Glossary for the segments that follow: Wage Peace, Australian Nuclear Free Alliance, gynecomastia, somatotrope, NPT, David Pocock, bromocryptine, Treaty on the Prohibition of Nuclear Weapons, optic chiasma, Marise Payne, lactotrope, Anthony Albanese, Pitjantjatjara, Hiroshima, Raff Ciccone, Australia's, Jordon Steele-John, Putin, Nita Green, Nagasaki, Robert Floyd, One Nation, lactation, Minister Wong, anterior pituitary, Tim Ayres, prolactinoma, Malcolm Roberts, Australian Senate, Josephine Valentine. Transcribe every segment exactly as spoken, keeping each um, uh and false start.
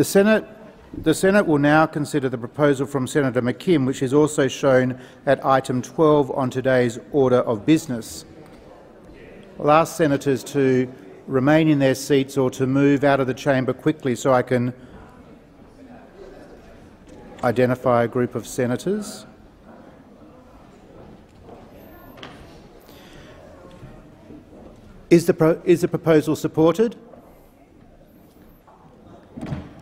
The Senate, the Senate will now consider the proposal from Senator McKim, which is also shown at item twelve on today's order of business. I'll ask senators to remain in their seats or to move out of the chamber quickly so I can identify a group of senators. Is the, pro is the proposal supported?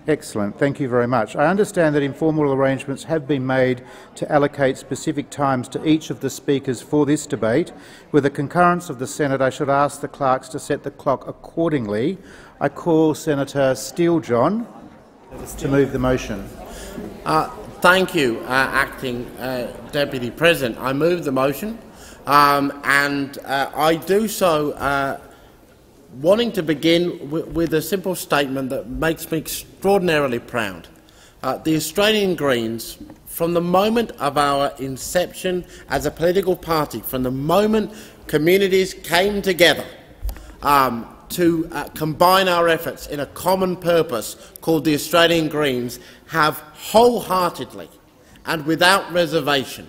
Excellent. Thank you very much. I understand that informal arrangements have been made to allocate specific times to each of the speakers for this debate. With the concurrence of the Senate, I should ask the clerks to set the clock accordingly. I call Senator Steele-John to move the motion. Uh, thank you, uh, Acting uh, Deputy President. I move the motion, um, and uh, I do so uh, wanting to begin with a simple statement that makes me extraordinarily proud. Uh, the Australian Greens, from the moment of our inception as a political party, from the moment communities came together um, to uh, combine our efforts in a common purpose called the Australian Greens, have wholeheartedly and without reservation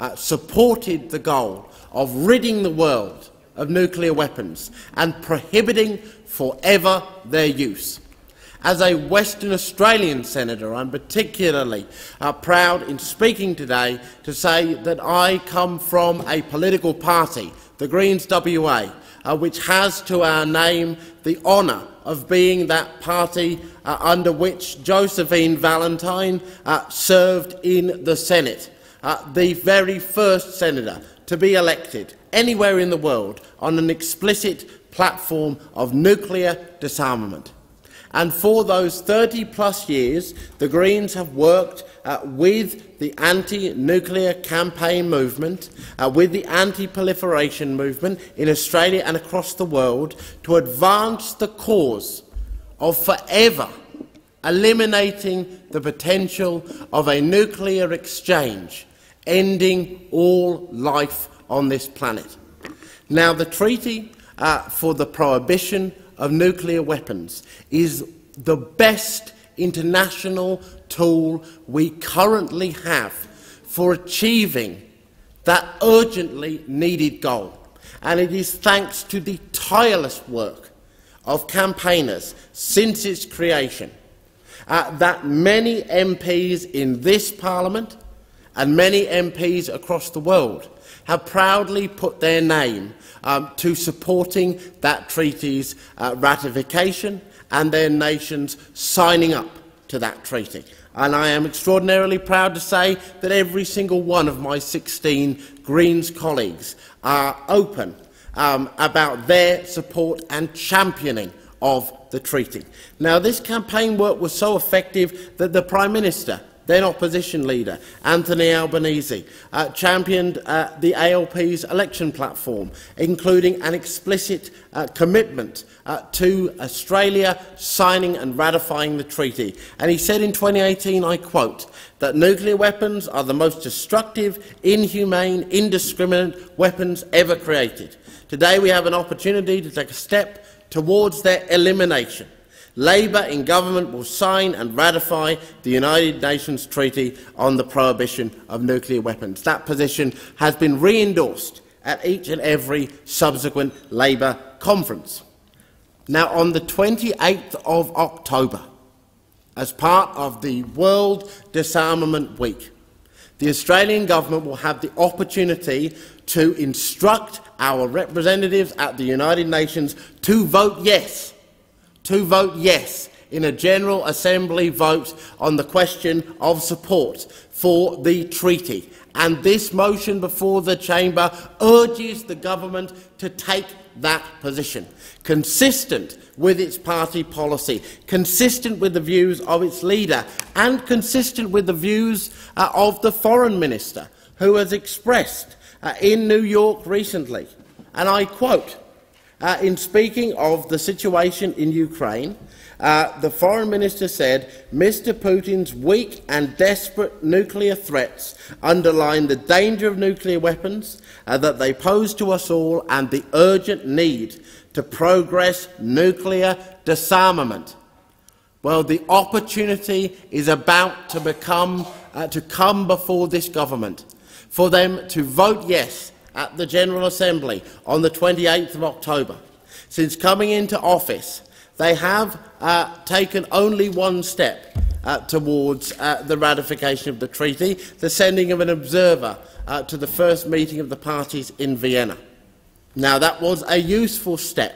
uh, supported the goal of ridding the world of nuclear weapons and prohibiting forever their use. As a Western Australian senator, I'm particularly uh, proud in speaking today to say that I come from a political party, the Greens W A, uh, which has to our name the honour of being that party uh, under which Josephine Valentine uh, served in the Senate, uh, the very first senator to be elected anywhere in the world on an explicit platform of nuclear disarmament. And for those thirty plus years, the Greens have worked uh, with the anti-nuclear campaign movement, uh, with the anti-proliferation movement in Australia and across the world to advance the cause of forever eliminating the potential of a nuclear exchange, ending all life on this planet. Now, the Treaty uh, for the Prohibition of Nuclear Weapons is the best international tool we currently have for achieving that urgently needed goal, and it is thanks to the tireless work of campaigners since its creation uh, that many M Ps in this Parliament and many M Ps across the world have proudly put their name um, to supporting that treaty's uh, ratification and their nations signing up to that treaty. And I am extraordinarily proud to say that every single one of my sixteen Greens colleagues are open um, about their support and championing of the treaty. Now, this campaign work was so effective that the Prime Minister, then opposition leader Anthony Albanese, uh, championed uh, the A L P's election platform, including an explicit uh, commitment uh, to Australia signing and ratifying the treaty. And he said in twenty eighteen, I quote, that nuclear weapons are the most destructive, inhumane, indiscriminate weapons ever created. Today we have an opportunity to take a step towards their elimination. Labor in government will sign and ratify the United Nations Treaty on the Prohibition of Nuclear Weapons. That position has been re-endorsed at each and every subsequent Labor conference. Now, on the twenty-eighth of October, as part of the World Disarmament Week, the Australian government will have the opportunity to instruct our representatives at the United Nations to vote yes to vote yes in a General Assembly vote on the question of support for the treaty. And this motion before the chamber urges the government to take that position, consistent with its party policy, consistent with the views of its leader, and consistent with the views uh, of the Foreign Minister, who has expressed uh, in New York recently, and I quote, Uh, in speaking of the situation in Ukraine, uh, the Foreign Minister said, Mister Putin's weak and desperate nuclear threats underline the danger of nuclear weapons uh, that they pose to us all and the urgent need to progress nuclear disarmament. Well, the opportunity is about to become uh, to come before this government for them to vote yes at the General Assembly on the twenty-eighth of October. Since coming into office, they have uh, taken only one step uh, towards uh, the ratification of the treaty, the sending of an observer uh, to the first meeting of the parties in Vienna. Now, that was a useful step,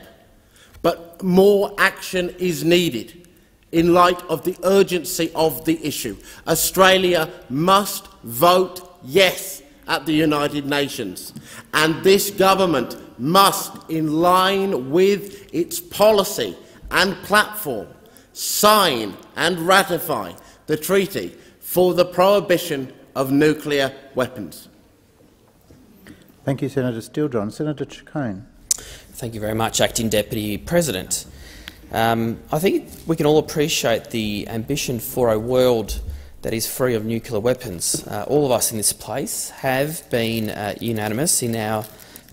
but more action is needed in light of the urgency of the issue. Australia must vote yes at the United Nations, and this government must, in line with its policy and platform, sign and ratify the treaty for the prohibition of nuclear weapons. Thank you, Senator Steele-John. Senator Ciccone. Thank you very much, Acting Deputy President. Um, I think we can all appreciate the ambition for a world that is free of nuclear weapons. Uh, all of us in this place have been uh, unanimous in our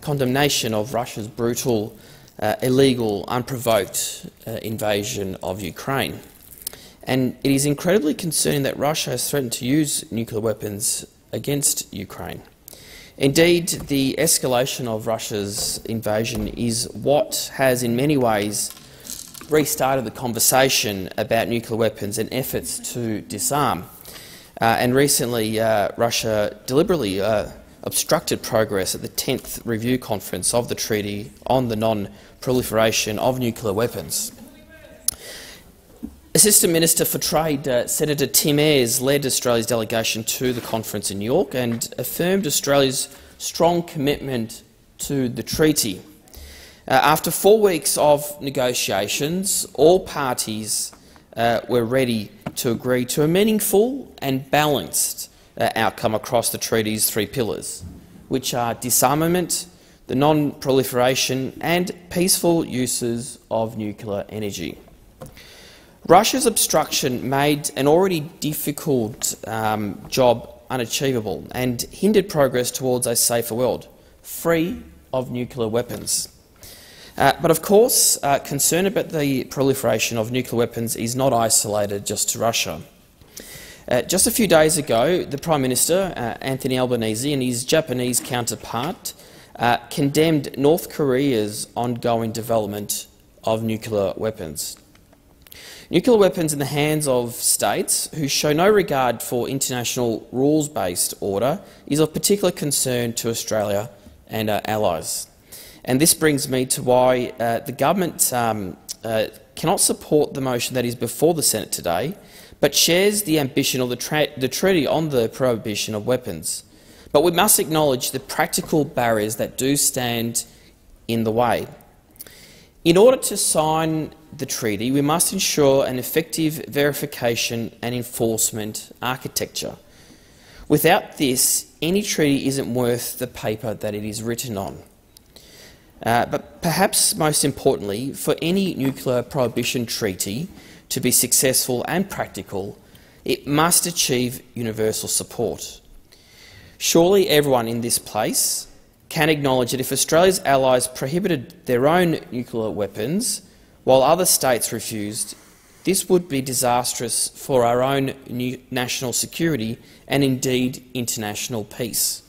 condemnation of Russia's brutal, uh, illegal, unprovoked uh, invasion of Ukraine. And it is incredibly concerning that Russia has threatened to use nuclear weapons against Ukraine. Indeed, the escalation of Russia's invasion is what has in many ways restarted the conversation about nuclear weapons and efforts to disarm. Uh, and recently, uh, Russia deliberately uh, obstructed progress at the tenth Review Conference of the Treaty on the Non-Proliferation of Nuclear Weapons. Assistant Minister for Trade uh, Senator Tim Ayres led Australia's delegation to the conference in New York and affirmed Australia's strong commitment to the treaty. Uh, after four weeks of negotiations, all parties uh, were ready to agree to a meaningful and balanced uh, outcome across the treaty's three pillars, which are disarmament, the non-proliferation and peaceful uses of nuclear energy. Russia's obstruction made an already difficult um, job unachievable and hindered progress towards a safer world, free of nuclear weapons. Uh, but of course, uh, concern about the proliferation of nuclear weapons is not isolated just to Russia. Uh, just a few days ago, the Prime Minister, uh, Anthony Albanese, and his Japanese counterpart uh, condemned North Korea's ongoing development of nuclear weapons. Nuclear weapons in the hands of states who show no regard for international rules-based order is of particular concern to Australia and our allies. And this brings me to why uh, the government um, uh, cannot support the motion that is before the Senate today, but shares the ambition of the, the Treaty on the Prohibition of Weapons. But we must acknowledge the practical barriers that do stand in the way. In order to sign the treaty, we must ensure an effective verification and enforcement architecture. Without this, any treaty isn't worth the paper that it is written on. Uh, but perhaps most importantly, for any nuclear prohibition treaty to be successful and practical, it must achieve universal support. Surely everyone in this place can acknowledge that if Australia's allies prohibited their own nuclear weapons while other states refused, this would be disastrous for our own national security and indeed international peace.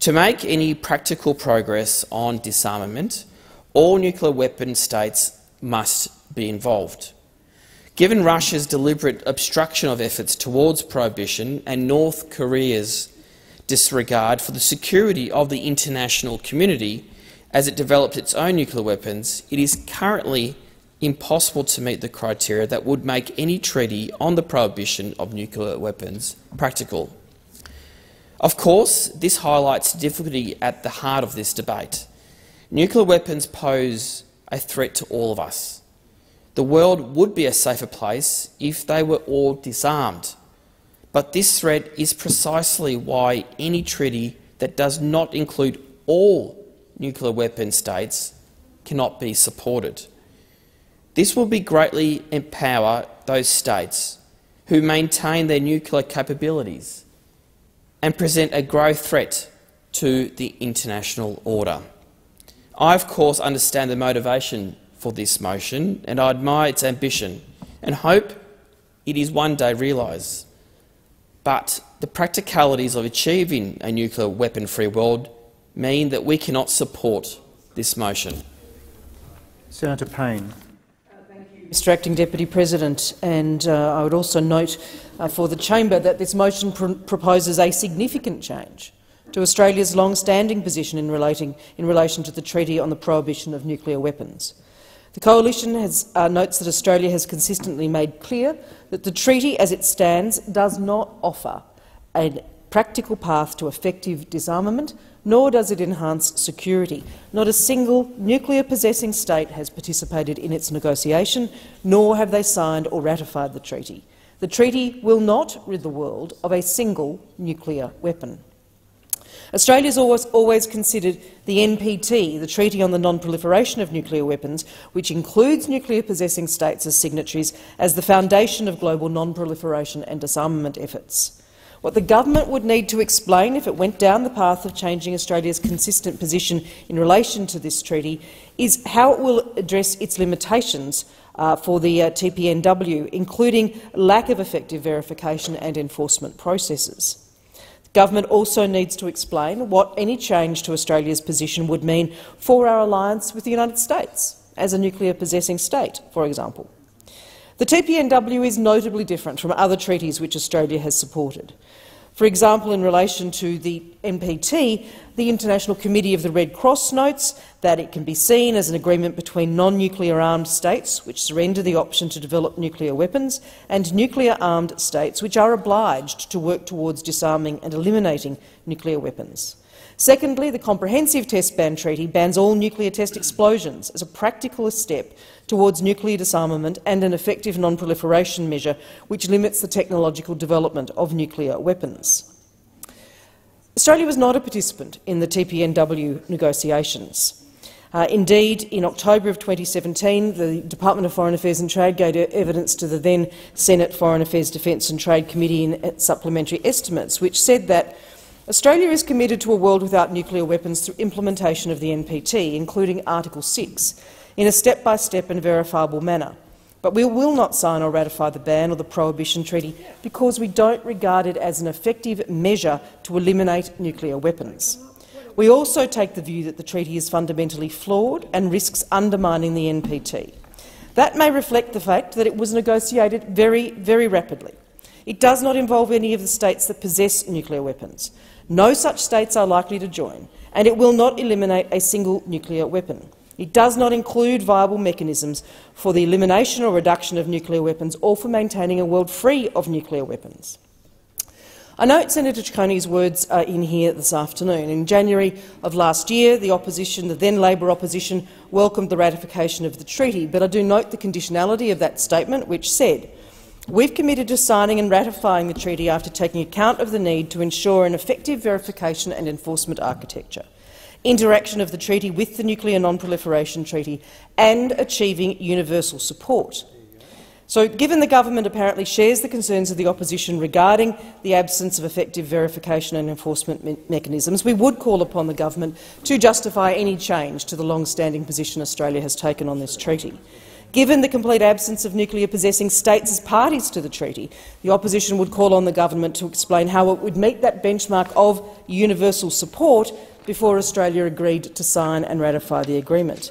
To make any practical progress on disarmament, all nuclear weapon states must be involved. Given Russia's deliberate obstruction of efforts towards prohibition and North Korea's disregard for the security of the international community as it developed its own nuclear weapons, it is currently impossible to meet the criteria that would make any treaty on the prohibition of nuclear weapons practical. Of course, this highlights the difficulty at the heart of this debate. Nuclear weapons pose a threat to all of us. The world would be a safer place if they were all disarmed. But this threat is precisely why any treaty that does not include all nuclear weapon states cannot be supported. This will greatly empower those states who maintain their nuclear capabilities and present a grave threat to the international order. I, of course, understand the motivation for this motion and I admire its ambition and hope it is one day realised. But the practicalities of achieving a nuclear weapon-free world mean that we cannot support this motion. Senator Payne. Mister Acting Deputy President, and uh, I would also note uh, for the Chamber that this motion pr proposes a significant change to Australia's long-standing position in, relating, in relation to the Treaty on the Prohibition of Nuclear Weapons. The Coalition has, uh, notes that Australia has consistently made clear that the treaty as it stands does not offer a practical path to effective disarmament, nor does it enhance security. Not a single nuclear-possessing state has participated in its negotiation, nor have they signed or ratified the treaty. The treaty will not rid the world of a single nuclear weapon. Australia has always, always considered the N P T, the Treaty on the Non-Proliferation of Nuclear Weapons, which includes nuclear-possessing states as signatories, as the foundation of global non-proliferation and disarmament efforts. What the government would need to explain if it went down the path of changing Australia's consistent position in relation to this treaty is how it will address its limitations uh, for the uh, T P N W, including lack of effective verification and enforcement processes. The government also needs to explain what any change to Australia's position would mean for our alliance with the United States as a nuclear-possessing state, for example. The T P N W is notably different from other treaties which Australia has supported. For example, in relation to the N P T, the International Committee of the Red Cross notes that it can be seen as an agreement between non-nuclear armed states which surrender the option to develop nuclear weapons and nuclear armed states which are obliged to work towards disarming and eliminating nuclear weapons. Secondly, the Comprehensive Test Ban Treaty bans all nuclear test explosions as a practical step towards nuclear disarmament and an effective non-proliferation measure which limits the technological development of nuclear weapons. Australia was not a participant in the T P N W negotiations. Uh, indeed, in October of twenty seventeen, the Department of Foreign Affairs and Trade gave evidence to the then Senate Foreign Affairs, Defence and Trade Committee in supplementary estimates, which said that Australia is committed to a world without nuclear weapons through implementation of the N P T, including Article six, in a step-by-step and verifiable manner. But we will not sign or ratify the ban or the Prohibition Treaty because we don't regard it as an effective measure to eliminate nuclear weapons. We also take the view that the treaty is fundamentally flawed and risks undermining the N P T. That may reflect the fact that it was negotiated very, very rapidly. It does not involve any of the states that possess nuclear weapons. No such states are likely to join, and it will not eliminate a single nuclear weapon. It does not include viable mechanisms for the elimination or reduction of nuclear weapons or for maintaining a world free of nuclear weapons. I note Senator Ciccone's words are in here this afternoon. In January of last year, the opposition, the then Labor opposition, welcomed the ratification of the treaty, but I do note the conditionality of that statement, which said, "We've committed to signing and ratifying the treaty after taking account of the need to ensure an effective verification and enforcement architecture, interaction of the treaty with the Nuclear Non-Proliferation Treaty, and achieving universal support." So, given the government apparently shares the concerns of the opposition regarding the absence of effective verification and enforcement me mechanisms, we would call upon the government to justify any change to the long-standing position Australia has taken on this treaty. Given the complete absence of nuclear-possessing states as parties to the treaty, the opposition would call on the government to explain how it would meet that benchmark of universal support before Australia agreed to sign and ratify the agreement.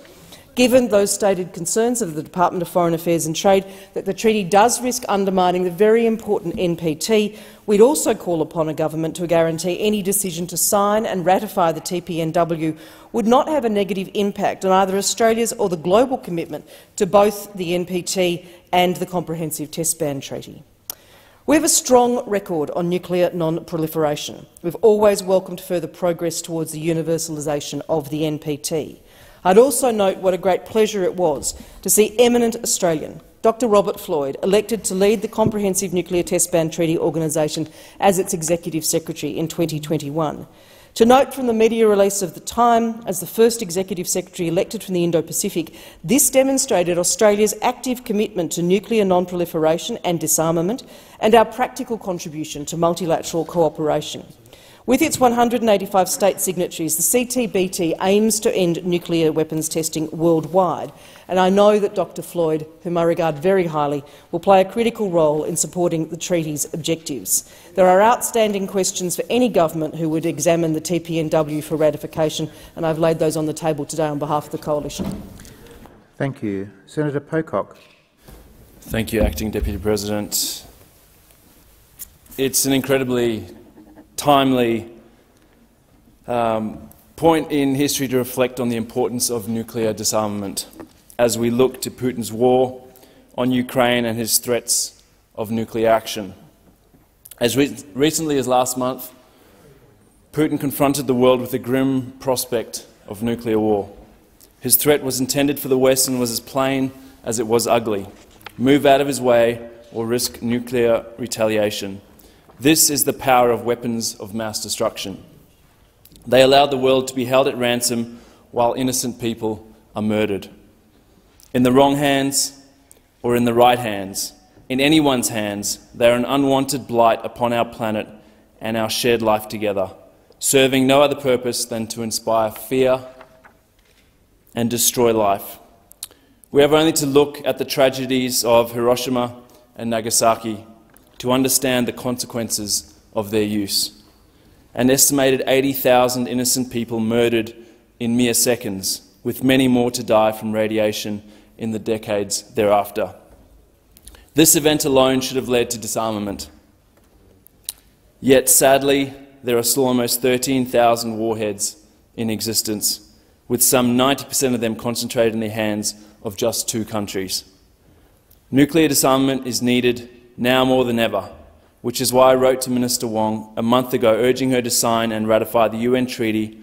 Given those stated concerns of the Department of Foreign Affairs and Trade that the treaty does risk undermining the very important N P T, we'd also call upon a government to guarantee any decision to sign and ratify the T P N W would not have a negative impact on either Australia's or the global commitment to both the N P T and the Comprehensive Test Ban Treaty. We have a strong record on nuclear non-proliferation. We've always welcomed further progress towards the universalisation of the N P T. I'd also note what a great pleasure it was to see eminent Australian Doctor Robert Floyd elected to lead the Comprehensive Nuclear Test Ban Treaty Organisation as its Executive Secretary in twenty twenty-one. To note from the media release of the time, as the first Executive Secretary elected from the Indo-Pacific, this demonstrated Australia's active commitment to nuclear non-proliferation and disarmament and our practical contribution to multilateral cooperation. With its one hundred eighty-five state signatories, the C T B T aims to end nuclear weapons testing worldwide, and I know that Doctor Floyd, whom I regard very highly, will play a critical role in supporting the treaty's objectives. There are outstanding questions for any government who would examine the T P N W for ratification, and I've laid those on the table today on behalf of the Coalition. Thank you. Senator Pocock. Thank you, Acting Deputy President. It's an incredibly timely um, point in history to reflect on the importance of nuclear disarmament as we look to Putin's war on Ukraine and his threats of nuclear action. As re recently as last month, Putin confronted the world with the grim prospect of nuclear war. His threat was intended for the West and was as plain as it was ugly: move out of his way or risk nuclear retaliation. This is the power of weapons of mass destruction. They allowed the world to be held at ransom while innocent people are murdered. In the wrong hands or in the right hands, in anyone's hands, they are an unwanted blight upon our planet and our shared life together, serving no other purpose than to inspire fear and destroy life. We have only to look at the tragedies of Hiroshima and Nagasaki to understand the consequences of their use. An estimated eighty thousand innocent people murdered in mere seconds, with many more to die from radiation in the decades thereafter. This event alone should have led to disarmament. Yet, sadly, there are still almost thirteen thousand warheads in existence, with some ninety percent of them concentrated in the hands of just two countries. Nuclear disarmament is needed now more than ever, which is why I wrote to Minister Wong a month ago urging her to sign and ratify the U N Treaty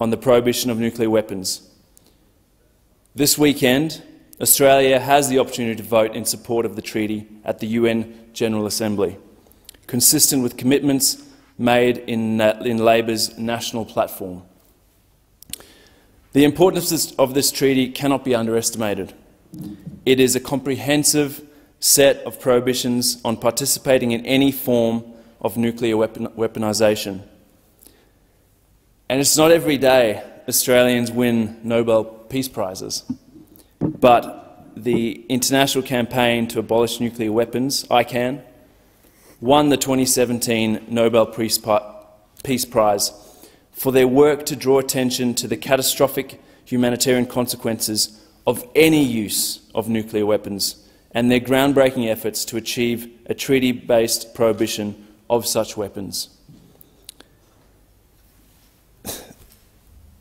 on the Prohibition of Nuclear Weapons. This weekend, Australia has the opportunity to vote in support of the treaty at the U N General Assembly, consistent with commitments made in, in Labor's national platform. The importance of this treaty cannot be underestimated. It is a comprehensive set of prohibitions on participating in any form of nuclear weapon weaponisation. And it's not every day Australians win Nobel Peace Prizes, but the International Campaign to Abolish Nuclear Weapons, I CAN, won the twenty seventeen Nobel Peace Prize for their work to draw attention to the catastrophic humanitarian consequences of any use of nuclear weapons and their groundbreaking efforts to achieve a treaty-based prohibition of such weapons.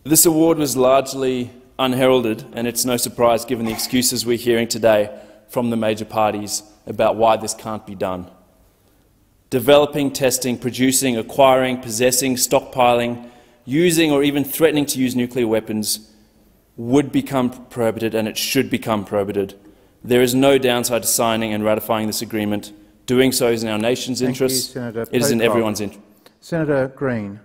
This award was largely unheralded, and it's no surprise given the excuses we're hearing today from the major parties about why this can't be done. Developing, testing, producing, acquiring, possessing, stockpiling, using or even threatening to use nuclear weapons would become prohibited, and it should become prohibited. There is no downside to signing and ratifying this agreement. Doing so is in our nation's interest. It is in everyone's interest. Senator Green.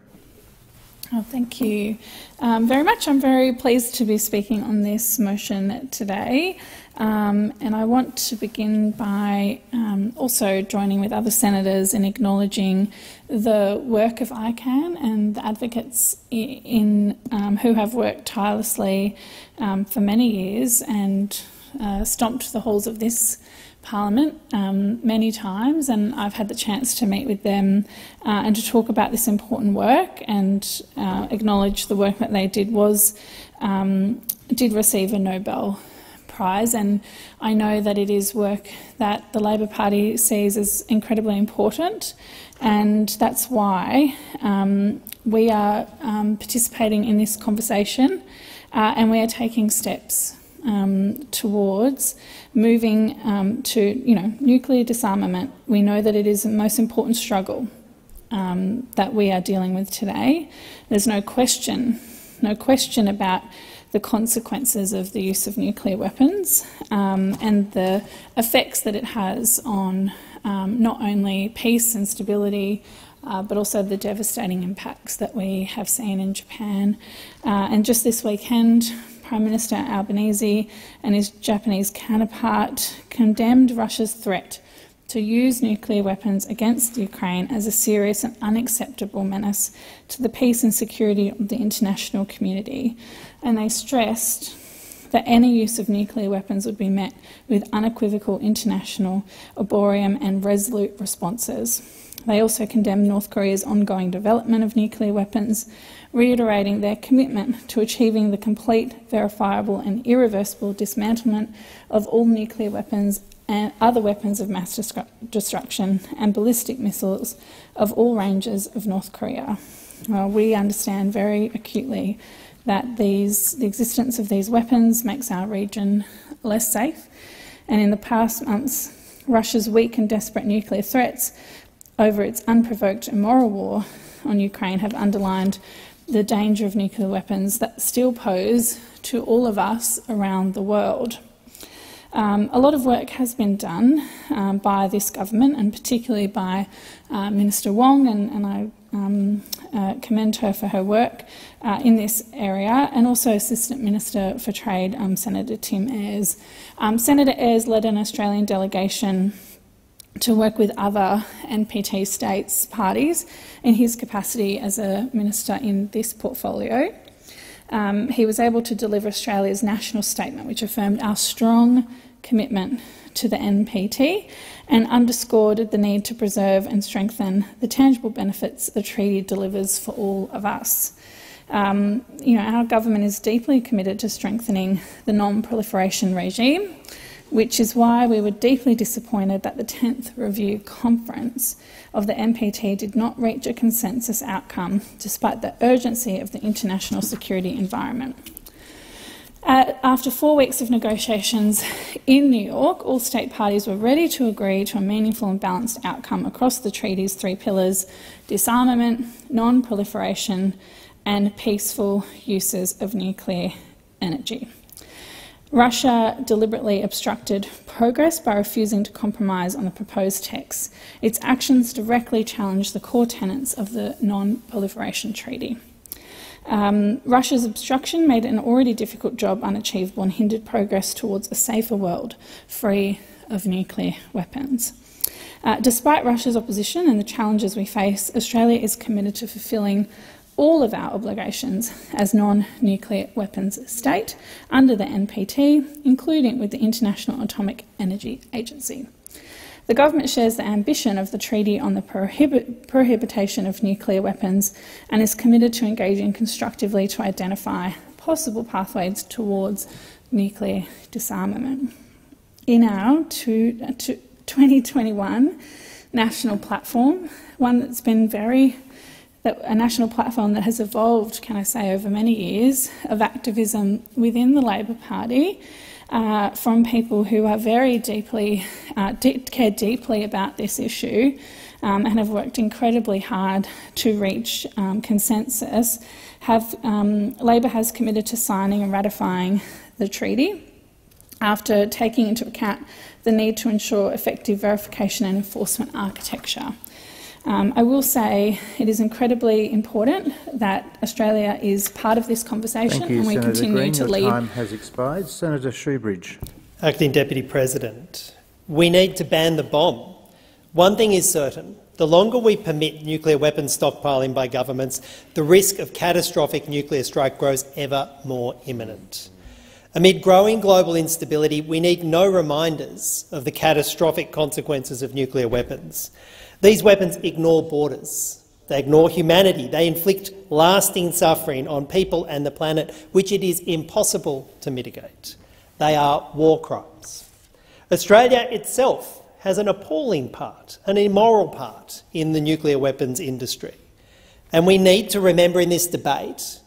Oh, thank you um, very much. I'm very pleased to be speaking on this motion today. Um, and I want to begin by um, also joining with other senators in acknowledging the work of I CAN and the advocates in, um, who have worked tirelessly um, for many years and Uh, stomped the halls of this Parliament um, many times, and I've had the chance to meet with them uh, and to talk about this important work and uh, acknowledge the work that they did was um, did receive a Nobel Prize, and I know that it is work that the Labor Party sees as incredibly important, and that's why um, we are um, participating in this conversation uh, and we are taking steps Um, towards moving um, to, you know, nuclear disarmament. We know that it is the most important struggle um, that we are dealing with today. There's no question, no question about the consequences of the use of nuclear weapons um, and the effects that it has on um, not only peace and stability, Uh, but also the devastating impacts that we have seen in Japan. Uh, and just this weekend, Prime Minister Albanese and his Japanese counterpart condemned Russia's threat to use nuclear weapons against Ukraine as a serious and unacceptable menace to the peace and security of the international community. And they stressed that any use of nuclear weapons would be met with unequivocal international, arboreal and resolute responses. They also condemned North Korea's ongoing development of nuclear weapons, reiterating their commitment to achieving the complete, verifiable and irreversible dismantlement of all nuclear weapons and other weapons of mass destruction and ballistic missiles of all ranges of North Korea. Well, we understand very acutely that these, the existence of these weapons makes our region less safe, and in the past months, Russia's weak and desperate nuclear threats over its unprovoked immoral war on Ukraine have underlined the danger of nuclear weapons that still pose to all of us around the world. Um, a lot of work has been done um, by this government, and particularly by uh, Minister Wong, and, and I um, uh, commend her for her work uh, in this area, and also Assistant Minister for Trade, um, Senator Tim Ayres. Um, Senator Ayres led an Australian delegation to work with other N P T states parties in his capacity as a minister in this portfolio. Um, he was able to deliver Australia's national statement, which affirmed our strong commitment to the N P T and underscored the need to preserve and strengthen the tangible benefits the treaty delivers for all of us. Um, you know, our government is deeply committed to strengthening the non-proliferation regime, which is why we were deeply disappointed that the tenth Review Conference of the N P T did not reach a consensus outcome, despite the urgency of the international security environment. Uh, after four weeks of negotiations in New York, all state parties were ready to agree to a meaningful and balanced outcome across the treaty's three pillars: disarmament, non-proliferation and peaceful uses of nuclear energy. Russia deliberately obstructed progress by refusing to compromise on the proposed text. Its actions directly challenge the core tenets of the Non-Proliferation Treaty. Um, Russia's obstruction made an already difficult job unachievable and hindered progress towards a safer world, free of nuclear weapons. Uh, despite Russia's opposition and the challenges we face, Australia is committed to fulfilling all of our obligations as non-nuclear weapons state under the N P T, including with the International Atomic Energy Agency. The government shares the ambition of the Treaty on the Prohibi- Prohibition of Nuclear Weapons and is committed to engaging constructively to identify possible pathways towards nuclear disarmament. In our two, uh, two, twenty twenty-one national platform, one that's been very a national platform that has evolved, can I say, over many years of activism within the Labor Party uh, from people who are very deeply, uh, de care deeply about this issue um, and have worked incredibly hard to reach um, consensus, have, um, Labor has committed to signing and ratifying the treaty after taking into account the need to ensure effective verification and enforcement architecture. Um, I will say it is incredibly important that Australia is part of this conversation. Thank you, and we Senator continue Green. to Your lead. Time has expired. Senator Shoebridge. Acting Deputy President, we need to ban the bomb. One thing is certain. The longer we permit nuclear weapons stockpiling by governments, the risk of catastrophic nuclear strike grows ever more imminent. Amid growing global instability, we need no reminders of the catastrophic consequences of nuclear weapons. These weapons ignore borders. They ignore humanity. They inflict lasting suffering on people and the planet, which it is impossible to mitigate. They are war crimes. Australia itself has an appalling part, an immoral part, in the nuclear weapons industry. And we need to remember in this debate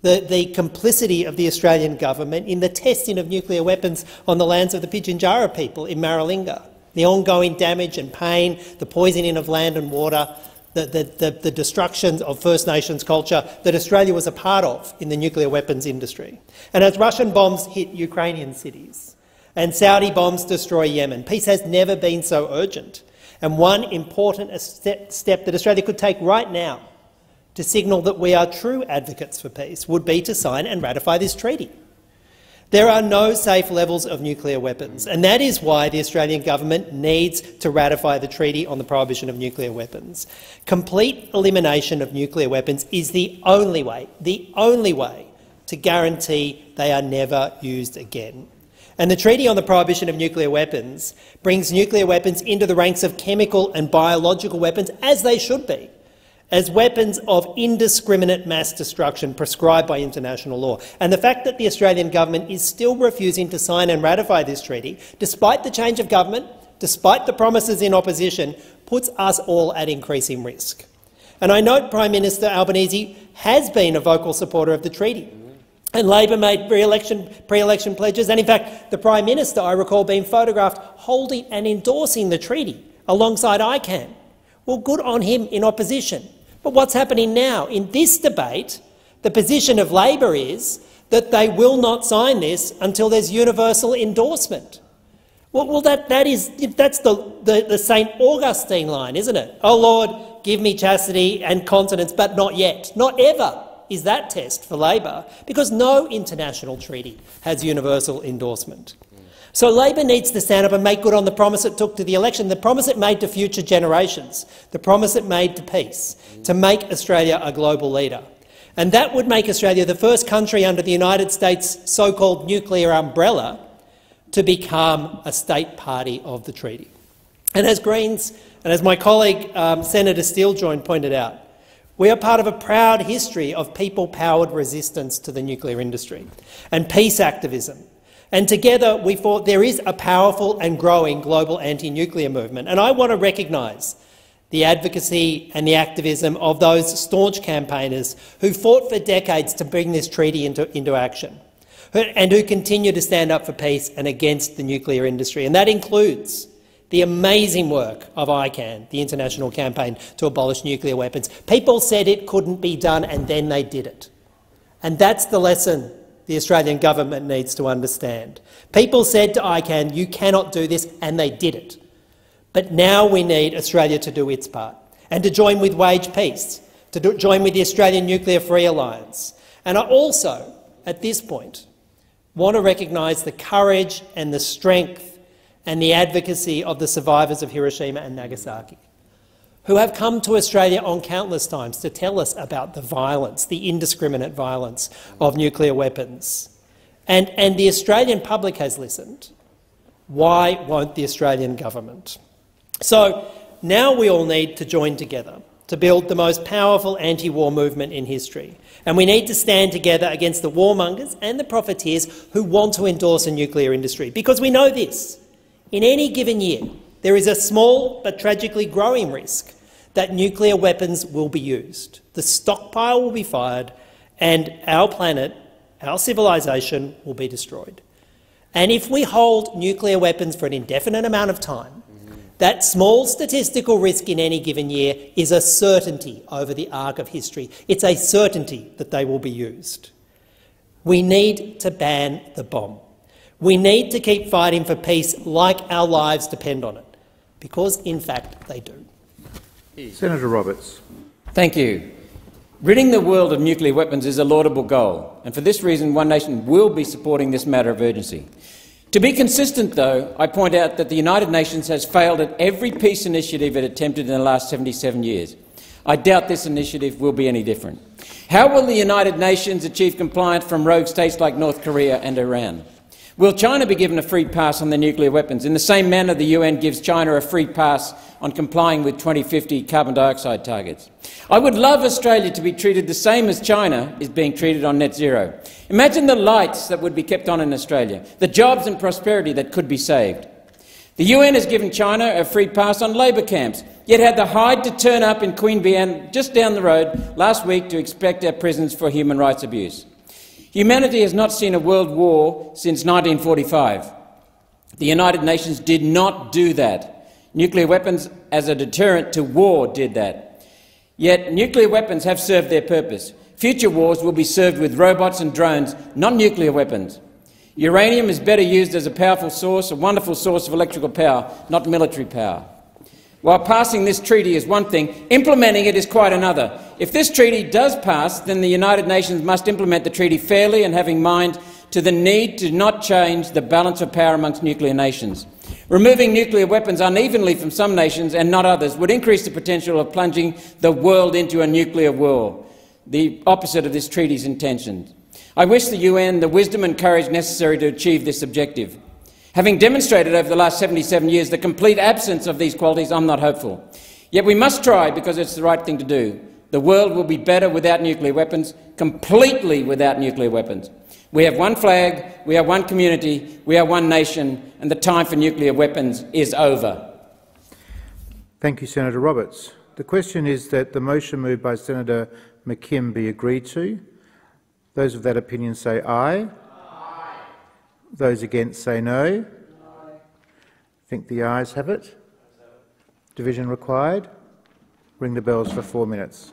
the, the complicity of the Australian government in the testing of nuclear weapons on the lands of the Pitjantjatjara people in Maralinga. The ongoing damage and pain, the poisoning of land and water, the, the, the, the destruction of First Nations culture that Australia was a part of in the nuclear weapons industry. And as Russian bombs hit Ukrainian cities and Saudi bombs destroy Yemen, peace has never been so urgent. And one important step, step that Australia could take right now to signal that we are true advocates for peace would be to sign and ratify this treaty. There are no safe levels of nuclear weapons, and that is why the Australian government needs to ratify the Treaty on the Prohibition of Nuclear Weapons. Complete elimination of nuclear weapons is the only way, the only way to guarantee they are never used again. And the Treaty on the Prohibition of Nuclear Weapons brings nuclear weapons into the ranks of chemical and biological weapons, as they should be, as weapons of indiscriminate mass destruction prescribed by international law. And the fact that the Australian government is still refusing to sign and ratify this treaty, despite the change of government, despite the promises in opposition, puts us all at increasing risk. And I note Prime Minister Albanese has been a vocal supporter of the treaty, and Labor made pre-election, pre-election pledges, and in fact the Prime Minister, I recall, being photographed holding and endorsing the treaty alongside I CAN. Well, good on him in opposition. But what's happening now? In this debate, the position of Labor is that they will not sign this until there's universal endorsement. Well, well that, that is, that's the, the, the Saint Augustine line, isn't it? Oh, Lord, give me chastity and continence, but not yet. Not ever is that test for Labor, because no international treaty has universal endorsement. So Labor needs to stand up and make good on the promise it took to the election, the promise it made to future generations, the promise it made to peace, to make Australia a global leader. And that would make Australia the first country under the United States' so-called nuclear umbrella to become a state party of the treaty. And as Greens and as my colleague um, Senator Steele-John pointed out, we are part of a proud history of people-powered resistance to the nuclear industry and peace activism. And together we fought. There is a powerful and growing global anti-nuclear movement, and I want to recognise the advocacy and the activism of those staunch campaigners who fought for decades to bring this treaty into, into action and who continue to stand up for peace and against the nuclear industry. And that includes the amazing work of I CAN, the international campaign to abolish nuclear weapons. People said it couldn't be done, and then they did it. And that's the lesson the Australian government needs to understand. People said to I CAN, you cannot do this, and they did it. But now we need Australia to do its part and to join with Wage Peace, to do, join with the Australian Nuclear Free Alliance. And I also, at this point, want to recognise the courage and the strength and the advocacy of the survivors of Hiroshima and Nagasaki, who have come to Australia on countless times to tell us about the violence, the indiscriminate violence of nuclear weapons. And, and the Australian public has listened. Why won't the Australian government? So now we all need to join together to build the most powerful anti-war movement in history. And we need to stand together against the warmongers and the profiteers who want to endorse a nuclear industry, because we know this. In any given year, there is a small but tragically growing risk that nuclear weapons will be used. The stockpile will be fired, and our planet, our civilisation, will be destroyed. And if we hold nuclear weapons for an indefinite amount of time, mm-hmm. that small statistical risk in any given year is a certainty over the arc of history. It's a certainty that they will be used. We need to ban the bomb. We need to keep fighting for peace like our lives depend on it, because, in fact, they do. Senator Roberts. Thank you. Ridding the world of nuclear weapons is a laudable goal, and for this reason One Nation will be supporting this matter of urgency. To be consistent, though, I point out that the United Nations has failed at every peace initiative it attempted in the last seventy-seven years. I doubt this initiative will be any different. How will the United Nations achieve compliance from rogue states like North Korea and Iran? Will China be given a free pass on their nuclear weapons, in the same manner the U N gives China a free pass on complying with twenty fifty carbon dioxide targets? I would love Australia to be treated the same as China is being treated on net zero. Imagine the lights that would be kept on in Australia, the jobs and prosperity that could be saved. The U N has given China a free pass on labour camps, yet had the hide to turn up in Queanbeyan just down the road last week to inspect our prisons for human rights abuse. Humanity has not seen a world war since nineteen forty-five. The United Nations did not do that. Nuclear weapons as a deterrent to war did that. Yet nuclear weapons have served their purpose. Future wars will be served with robots and drones, not nuclear weapons. Uranium is better used as a powerful source, a wonderful source of electrical power, not military power. While passing this treaty is one thing, implementing it is quite another. If this treaty does pass, then the United Nations must implement the treaty fairly and have in mind to the need to not change the balance of power amongst nuclear nations. Removing nuclear weapons unevenly from some nations and not others would increase the potential of plunging the world into a nuclear war, the opposite of this treaty's intentions. I wish the U N the wisdom and courage necessary to achieve this objective. Having demonstrated over the last seventy-seven years the complete absence of these qualities, I'm not hopeful. Yet we must try, because it's the right thing to do. The world will be better without nuclear weapons, completely without nuclear weapons. We have one flag, we are one community, we are one nation, and the time for nuclear weapons is over. Thank you, Senator Roberts. The question is that the motion moved by Senator McKim be agreed to. Those of that opinion say aye. Aye. Those against say no. No. I think the ayes have it. Division required. Ring the bells for four minutes.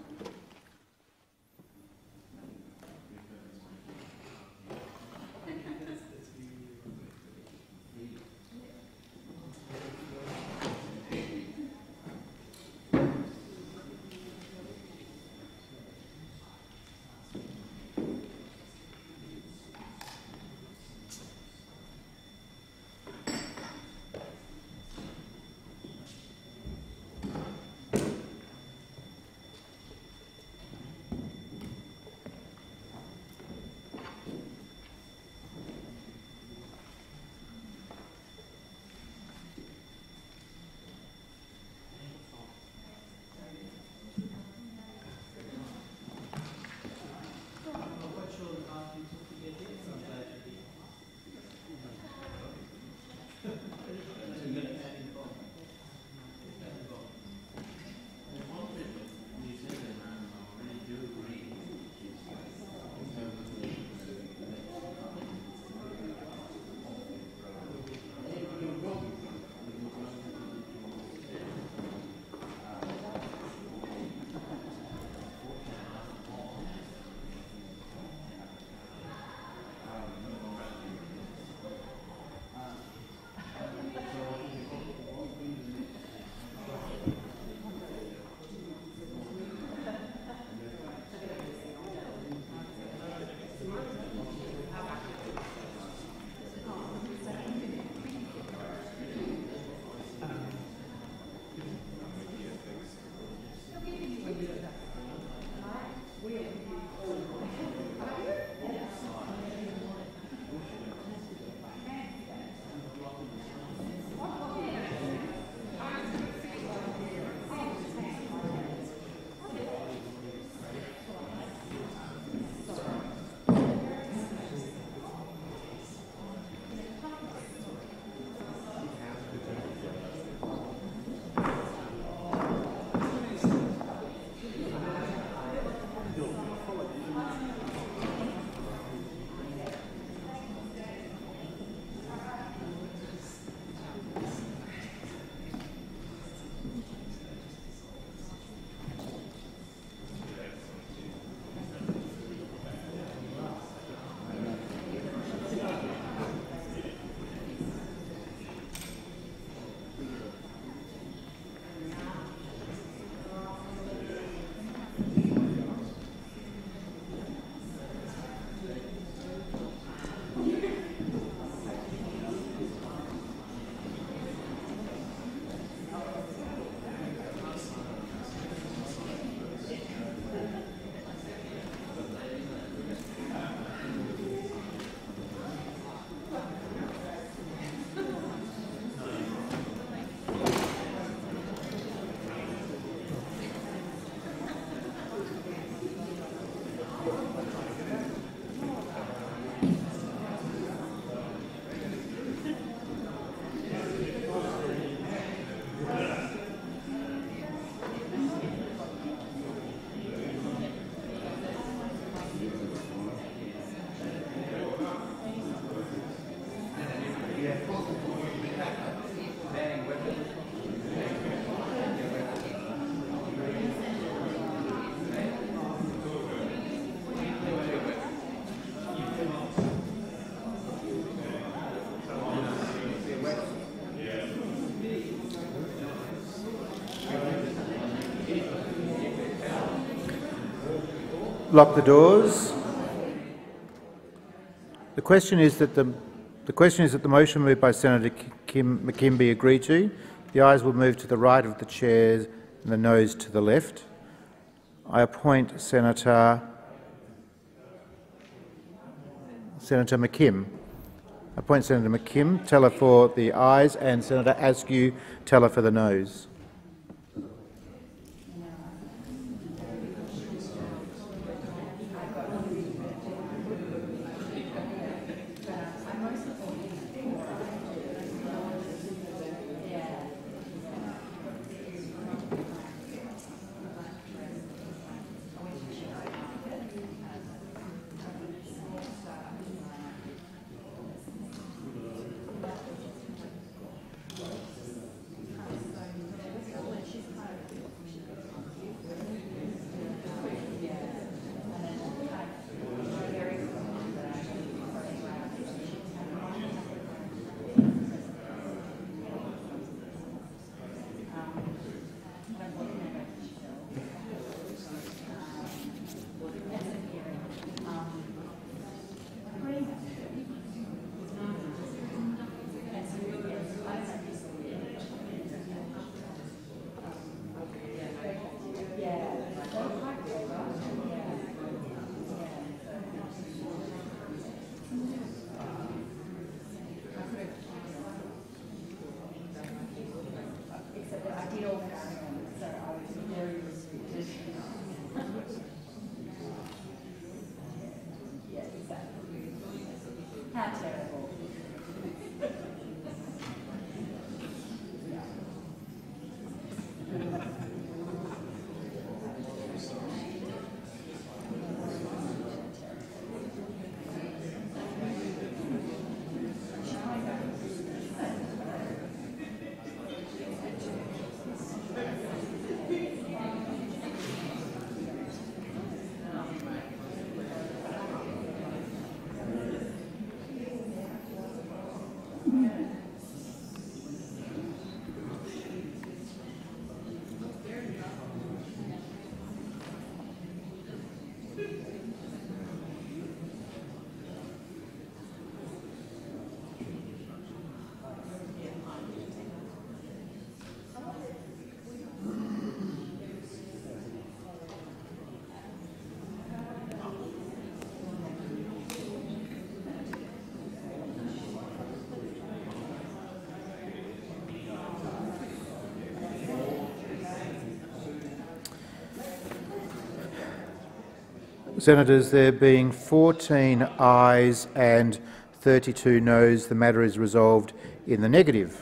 Lock the doors. The question is that the, the question is that the motion moved by Senator Kim, McKim be agreed to. The ayes will move to the right of the chair and the noes to the left. I appoint Senator Senator McKim. I appoint Senator McKim, teller for the ayes, and Senator Askew, teller for the noes. Senators, there being fourteen ayes and thirty-two noes, the matter is resolved in the negative.